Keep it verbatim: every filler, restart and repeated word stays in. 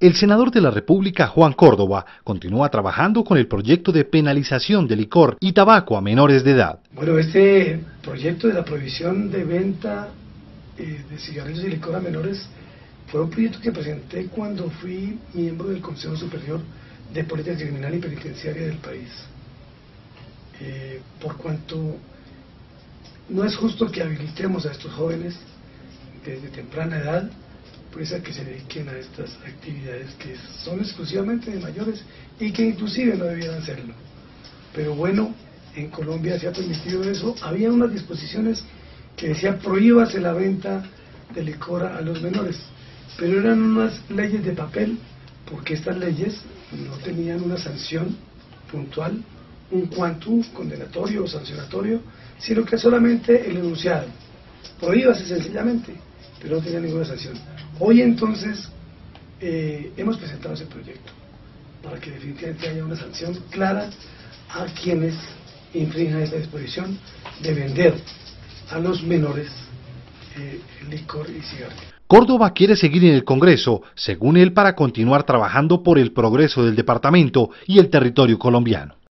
El senador de la República, Juan Córdoba, continúa trabajando con el proyecto de penalización de licor y tabaco a menores de edad. Bueno, este proyecto de la prohibición de venta eh, de cigarrillos y licor a menores fue un proyecto que presenté cuando fui miembro del Consejo Superior de Política Criminal y Penitenciaria del país. Eh, por cuanto no es justo que habilitemos a estos jóvenes desde temprana edad pues a que se dediquen a estas actividades que son exclusivamente de mayores y que inclusive no debieran serlo. Pero bueno, en Colombia se ha permitido eso. Había unas disposiciones que decían prohíbase la venta de licor a los menores, pero eran unas leyes de papel, porque estas leyes no tenían una sanción puntual, un quantum condenatorio o sancionatorio, sino que solamente el enunciado. Prohíbase sencillamente, pero no tenía ninguna sanción. Hoy entonces eh, hemos presentado ese proyecto para que definitivamente haya una sanción clara a quienes infrinjan esta disposición de vender a los menores eh, licor y cigarrillos. Córdoba quiere seguir en el Congreso, según él, para continuar trabajando por el progreso del departamento y el territorio colombiano.